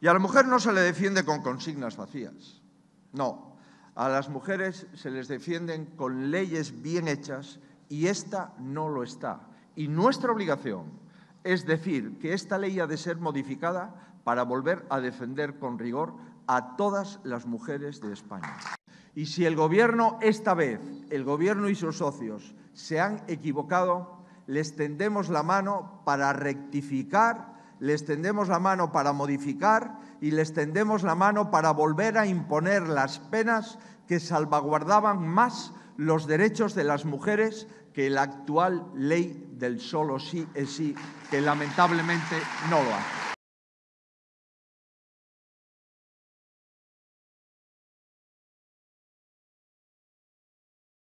Y a la mujer no se le defiende con consignas vacías, no. A las mujeres se les defienden con leyes bien hechas y esta no lo está. Y nuestra obligación es decir que esta ley ha de ser modificada para volver a defender con rigor a todas las mujeres de España. Y si el Gobierno esta vez, el Gobierno y sus socios, se han equivocado, les tendemos la mano para rectificar, les tendemos la mano para modificar y les tendemos la mano para volver a imponer las penas que salvaguardaban más los derechos de las mujeres que la actual ley del solo sí es sí, que lamentablemente no lo hace.